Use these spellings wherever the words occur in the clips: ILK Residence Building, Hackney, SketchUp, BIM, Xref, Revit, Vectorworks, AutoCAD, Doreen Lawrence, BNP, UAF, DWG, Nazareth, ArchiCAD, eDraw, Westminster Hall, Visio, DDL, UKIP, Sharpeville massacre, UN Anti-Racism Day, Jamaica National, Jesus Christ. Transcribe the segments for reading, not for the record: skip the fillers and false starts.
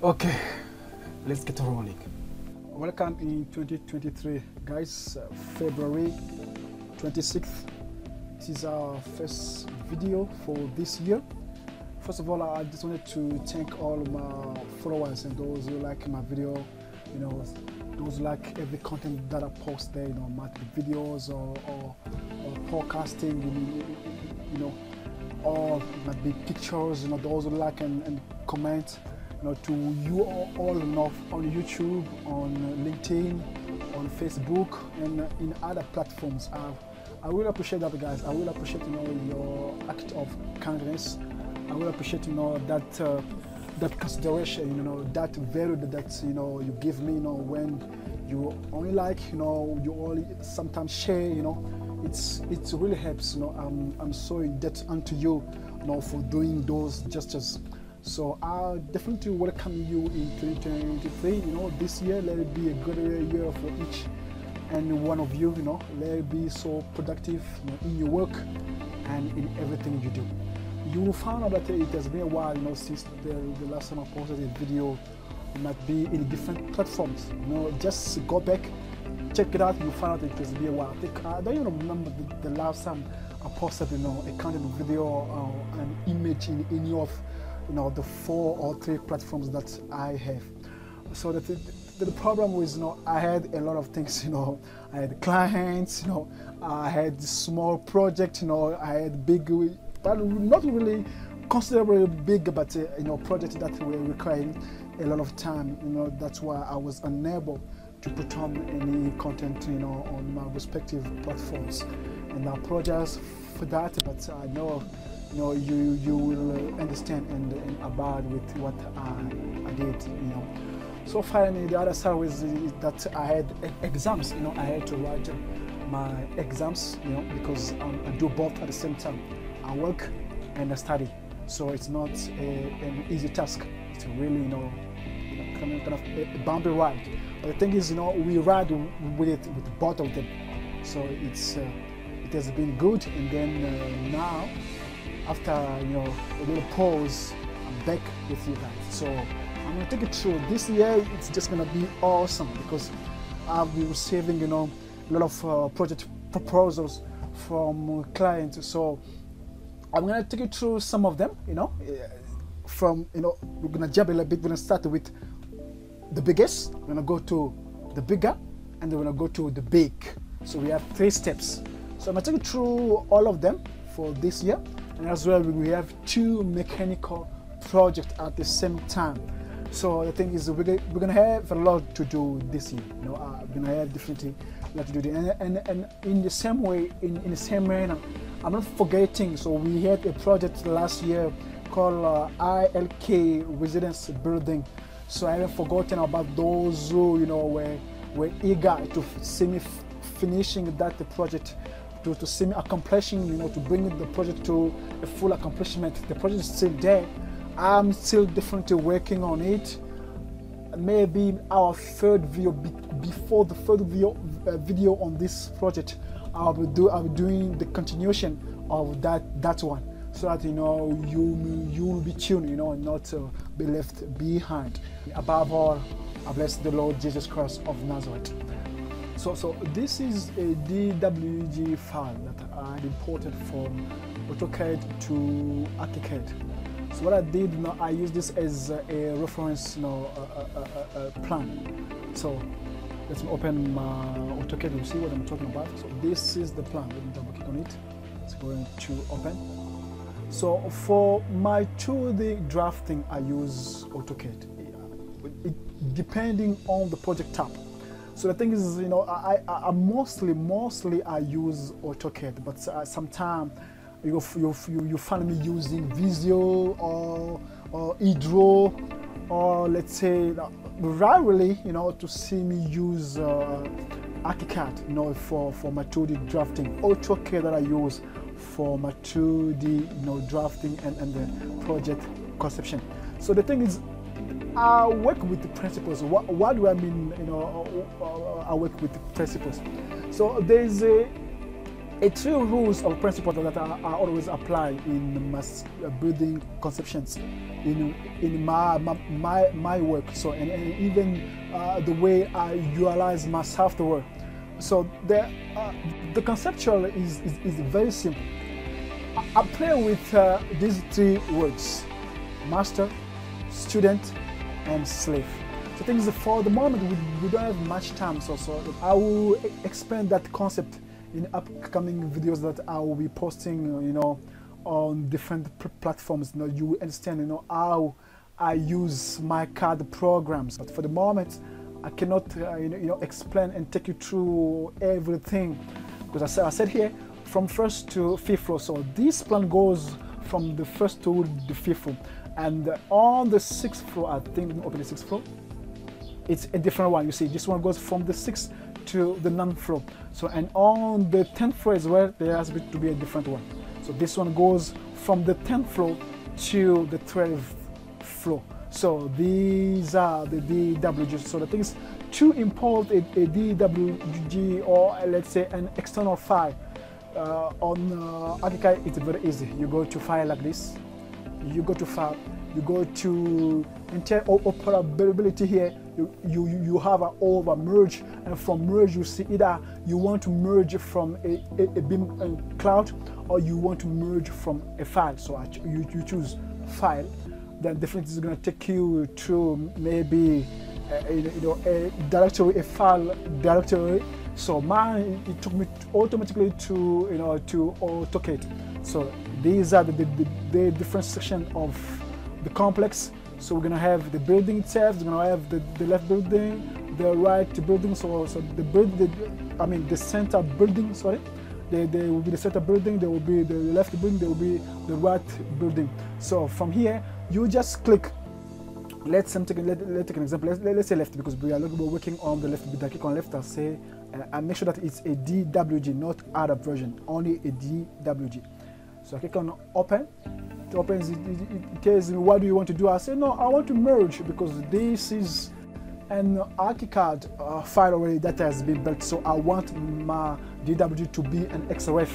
Okay, let's get rolling. Welcome in 2023, guys. February 26th. This is our first video for this year. First of all, I just wanted to thank all my followers and those who like my video. You know, those who like every content that I post there. You know, my videos or podcasting. You know, all my big pictures. You know, those who like and comment. You know, to you all enough on YouTube, on LinkedIn, on Facebook, and in other platforms. I will appreciate that, guys. I will appreciate, you know, your act of kindness. I will appreciate, you know, that that consideration, you know, that value that, you know, you give me, you know, when you only like, you know, you only sometimes share, you know, it really helps. You know, I'm so in debt unto you, you know, for doing those gestures. So I definitely welcome you in 2023, you know, this year. Let it be a good year for each and one of you, you know. Let it be so productive, you know, in your work and in everything you do. You will find out that it has been a while, you know, since the last time I posted a video. It might be in different platforms, you know. Just go back, check it out, you'll find out it has been a while. I don't even remember the last time I posted, you know, a kind of video or an image in any of, you know, the 4 or 3 platforms that I have. So that the problem was, you know, I had a lot of things, you know. I had clients, you know, I had small projects, you know, I had big, but not really considerably big, but, you know, projects that were requiring a lot of time, you know. That's why I was unable to put on any content, you know, on my respective platforms. And I apologize for that, but I know, you know, you will understand and abide with what I did, you know. So finally, the other side was that I had exams, you know. I had to write my exams, you know, because I do both at the same time. I work and I study, so it's not an easy task. It's really, you know, kind of a bumpy ride. But the thing is, you know, we ride with it, with both of them. So it has been good. And then now, after, you know, a little pause, I'm back with you guys. So I'm gonna take it through. This year, it's just gonna be awesome because I'll be receiving, you know, a lot of project proposals from clients. So I'm gonna take you through some of them, you know. From, you know, we're gonna jump a little bit. We're gonna start with the biggest. We're gonna go to the bigger, and then we're gonna go to the big. So we have 3 steps. So I'm gonna take you through all of them for this year. And as well, we have 2 mechanical projects at the same time. So the thing is, we're gonna have a lot to do this year. You know, we're gonna have definitely a lot to do. And in the same way, in the same manner, I'm not forgetting. So we had a project last year called ILK Residence Building. So I haven't forgotten about those who, you know, were eager to see me finishing that project. To see me accomplishing, you know, to bring the project to a full accomplishment. The project is still there. I'm still definitely working on it. Maybe our 3rd video, before the 3rd video on this project, I'll be doing the continuation of that one, so that, you know, you will be tuned, you know, and not be left behind. Above all, I bless the Lord Jesus Christ of Nazareth. So this is a DWG file that I imported from AutoCAD to ArchiCAD. So what I did, you know, I used this as a reference, you know, plan. So let's open my AutoCAD and see what I'm talking about. So this is the plan. Let me double click on it. It's going to open. So for my 2D drafting, I use AutoCAD. It, depending on the project tab. So the thing is, you know, I mostly I use AutoCAD, but sometimes you find me using Visio or eDraw, or let's say, rarely, you know, to see me use ArchiCAD, you know, for my 2D drafting. AutoCAD that I use for my 2D, you know, drafting and the project conception. So the thing is, I work with the principles. What do I mean, you know, I work with the principles? So there's A two rules or principles that are always applied in mass building conceptions in my work, so and even the way I utilize my software. So the conceptual is very simple. I play with these three words: master, student, and slave. So things for the moment we don't have much time, so I will expand that concept in upcoming videos that I will be posting, you know, on different platforms. You know, you will understand, you know, how I use my CAD programs. But for the moment, I cannot, explain and take you through everything, because I said here from first to fifth row. So this plan goes from the first to the fifth row, and on the sixth row, I think, open the sixth row, it's a different one. You see, this one goes from the sixth to the ninth row. So, and on the 10th row as well, there has to be a different one. So this one goes from the 10th row to the 12th row. So these are the DWG. So the things to import a DWG or let's say an external file on ArchiCAD, it's very easy. You go to file like this, you go to file, you go to interoperability here. You have an over merge, and from merge you see either you want to merge from a BIM cloud, or you want to merge from a file. So you choose file. Then definitely is going to take you to maybe a directory, a file directory. So mine, it took me automatically to to AutoCAD. So these are the different sections of the complex. So we're gonna have the building itself. We're gonna have the left building, the right building. So the center building. Sorry, there will be the center building. There will be the left building. There will be the right building. So from here, you just click. Let's take an example. Let's say left, because we are working on the left. I click on left. I say, and make sure that it's a DWG, not ADAP version. Only a DWG. So I click on open. Opens it tells me what do you want to do. I say no, I want to merge, because this is an ArchiCAD file already that has been built. So I want my DWG to be an Xref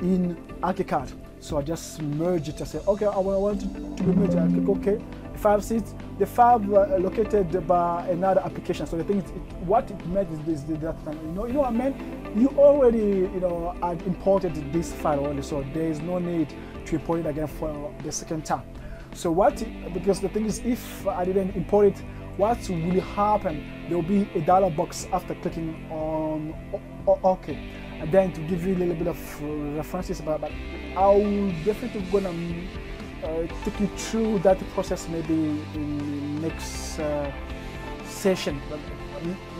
in ArchiCAD. So I just merge it. I say okay, I want it to be merged. I click OK. The file sits, the file located by another application. So the thing is, what it meant is this that time. You know what I mean? You already had imported this file already, so there is no need to import it again for the second time. So because the thing is, if I didn't import it, what will happen? There will be a dialog box after clicking on OK. And then to give you a little bit of references, but I will definitely gonna take you through that process maybe in the next session.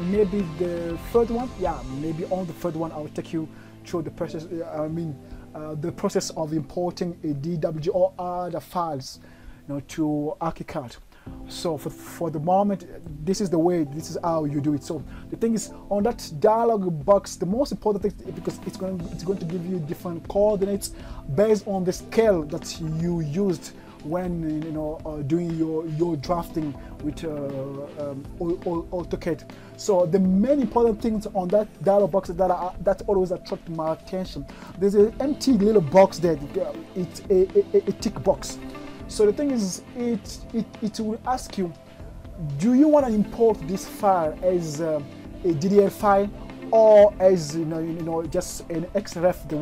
Maybe the third one, yeah, maybe on the third one I will take you through the process. The process of importing a DWG or other files, to ArchiCAD. So for the moment, this is the way, this is how you do it. So the thing is, on that dialog box, the most important thing is, because it's going to give you different coordinates based on the scale that you used when doing your drafting with AutoCAD. So the many important things on that dialog box that always attract my attention. There's an empty little box there. It's a tick box. So the thing is, it will ask you, do you want to import this file as a DDL file, or as just an XRF, the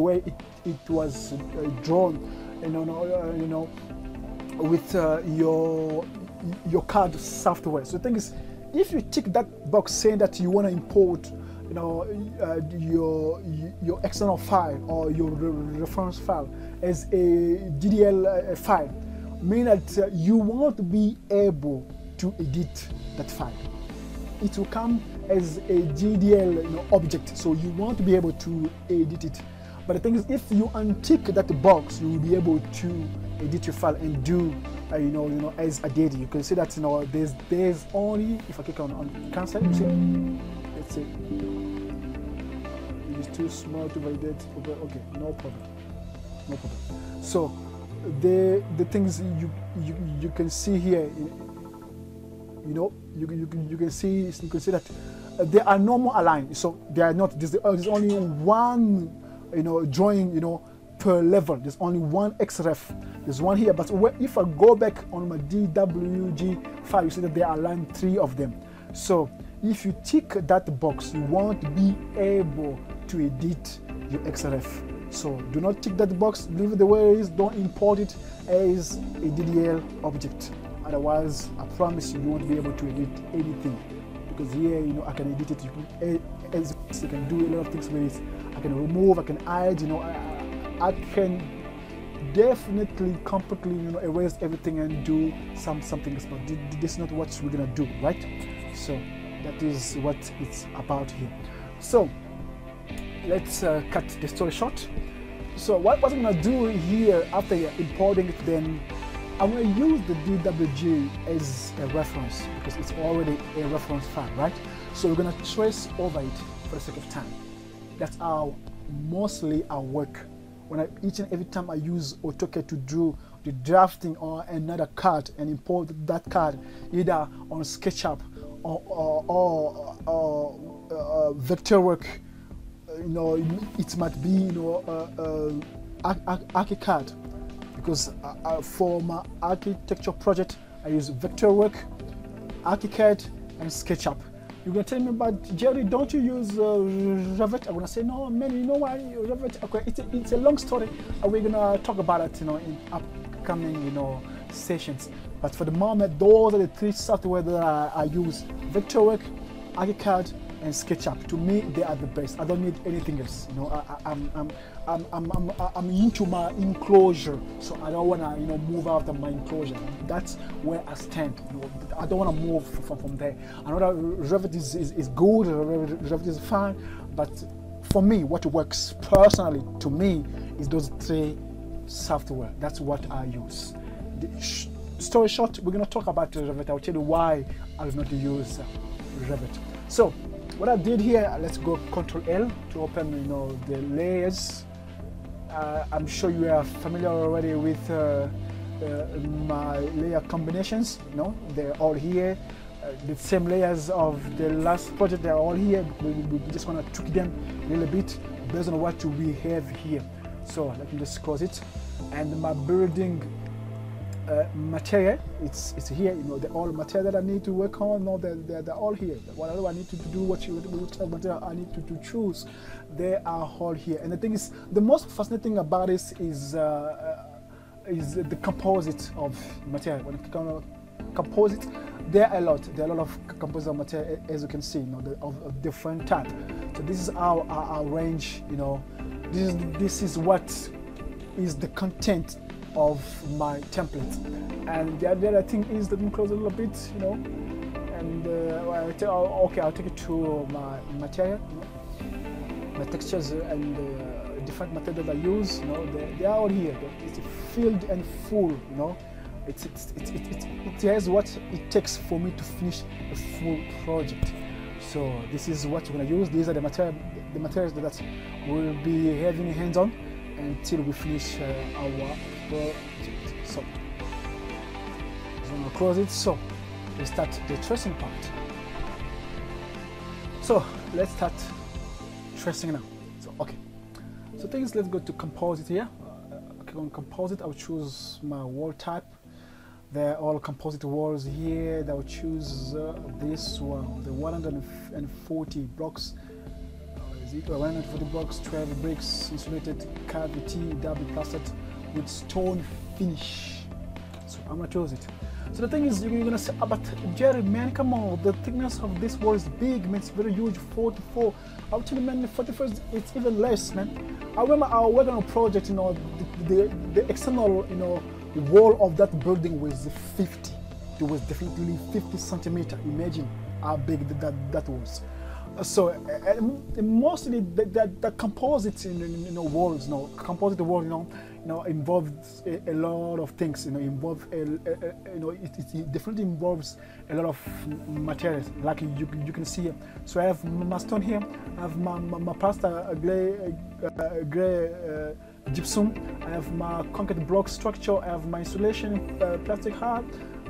way it was drawn. With your CAD software. So the thing is, if you tick that box saying that you want to import, your external file or your reference file as a DDL file, mean that you won't be able to edit that file. It will come as a DDL object, so you won't be able to edit it. But the thing is, if you untick that box, you will be able to edit your file and do, as I did. You can see that there's only, if I click on cancel, you see, let's see, it is too small to validate. Okay, no problem. So the things you can see here, you can see that they are no more aligned. So they are not. There's only one drawing, per level. There's only one Xref. There's one here, but if I go back on my DWG file, you see that there are aligned 3 of them. So if you tick that box, you won't be able to edit your Xref. So do not tick that box, leave it the way it is, don't import it as a DDL object. Otherwise, I promise you, you won't be able to edit anything. Because here, I can edit it, you can do a lot of things with it. I can remove, I can add, I can definitely, completely, erase everything and do something else. But this is not what we're gonna do, right? So that is what it's about here. So let's cut the story short. So what I'm gonna do here after importing it, then I'm going to use the DWG as a reference because it's already a reference file, right? So we're going to trace over it for the sake of time. That's how mostly I work. Each and every time I use AutoCAD to do the drafting or another card and import that card either on SketchUp or Vectorworks, it might be, ArchiCAD. Because for my architecture project, I use Vectorworks, ArchiCAD, and SketchUp. You're going to tell me, but Jerry, don't you use Revit? I'm going to say, no, man, you know why Revit? Okay, it's a long story. We're going to talk about it, in upcoming, sessions. But for the moment, those are the 3 software that I use, Vectorworks, ArchiCAD, and SketchUp. To me, they are the best. I don't need anything else. I'm into my enclosure, so I don't wanna move out of my enclosure. That's where I stand. I don't wanna move from there. I know that Revit is good. Revit is fine, but for me, what works personally to me is those 3 software. That's what I use. Story short, we're gonna talk about Revit. I'll tell you why I do not use Revit. So what I did here, let's go Control L to open, the layers. I'm sure you are familiar already with my layer combinations. They're all here. The same layers of the last project, they're all here. We just want to tweak them a little bit based on what we have here. So let me just close it. And my building material, it's here. The all material that I need to work on, they're all here. Whatever I need to do, what material I need to choose, they are all here. And the thing is, the most fascinating about this is the composite of material. When it comes to composite, there are a lot of composite of material, as you can see, of different type. So this is how I arrange, this is what is the content of my template. And the other thing is, let me close a little bit, and I'll take it to my material, my textures and different material that I use, they are all here. It's filled and full, it has what it takes for me to finish a full project. So this is what we're going to use. These are the materials that we'll be having hands on until we finish our project. So I'm gonna close it. So we start the tracing part. So let's start tracing now. So okay. So things. Let's go to composite here. Okay, on composite, I'll choose my wall type. They're all composite walls here. I'll choose this one, the 140 blocks. 140 blocks, 12 bricks, insulated cavity, double plastered with stone finish. So I'm gonna choose it. So the thing is, you're gonna say, but Jerry, man, come on, the thickness of this wall is big, man, it's very huge, 44. I'll tell you, man, 44, it's even less, man. I remember I worked on a project, the external, wall of that building was 50. It was definitely 50 centimeter. Imagine how big that was. So mostly the composite walls, composite wall, involves a lot of things. It definitely involves a lot of materials. Like you can see here. So I have my stone here. I have my plaster gray gypsum. I have my concrete block structure. I have my insulation plastic hard.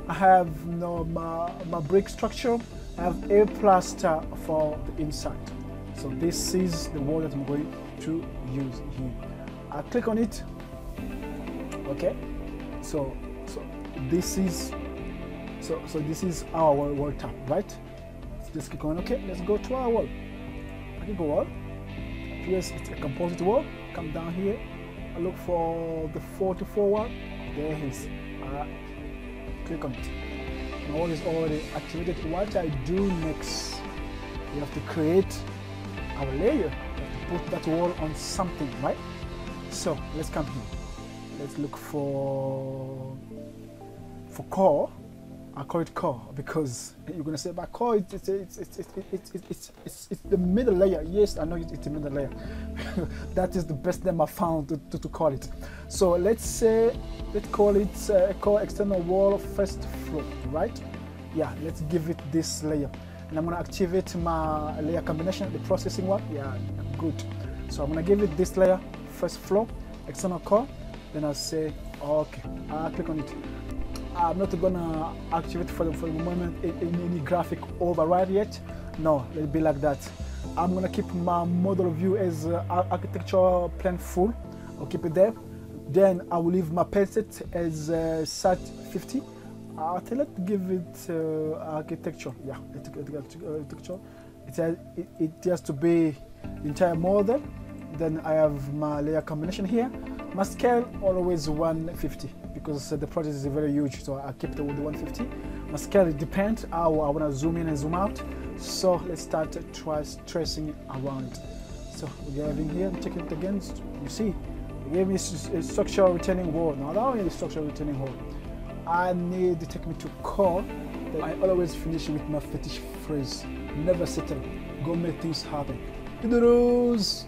I have my brick structure. I have a plaster for the inside. So this is the wall that I'm going to use here. I click on it. Okay, so this is our wall tab, right? Let's just click on okay. Let's go to our wall. I click on wall. Yes, it's a composite wall. Come down here. I look for the 4x4 wall. There it is. Click on it. My wall is already activated. What I do next? We have to create our layer. We have to put that wall on something, right? So let's come here. Let's look for core. I call it core because you're gonna say, "But core, it's the middle layer." Yes, I know it's the middle layer. That is the best name I found to call it. So let's call it core external wall first floor, right? Yeah, let's give it this layer, and I'm gonna activate my layer combination, the processing one. Yeah, good. So I'm gonna give it this layer first floor, external core. Then I'll say, okay. I click on it. I'm not gonna activate for the moment any graphic override yet. No, it'll be like that. I'm gonna keep my model view as architecture plan full. I'll keep it there. Then I will leave my preset as sat 50. Let's give it architecture. Yeah, architecture. It has to be the entire model. Then I have my layer combination here. My scale always 150. Because the project is very huge, so I kept it with 150. My scale depends how I want to zoom in and zoom out. So let's start tracing around. So we're having here, check it again. You see, it gave me a structural retaining wall. Now, that only structural retaining wall. I need to take me to core. I always finish with my fetish phrase: never settle, go make things happen. Toodles.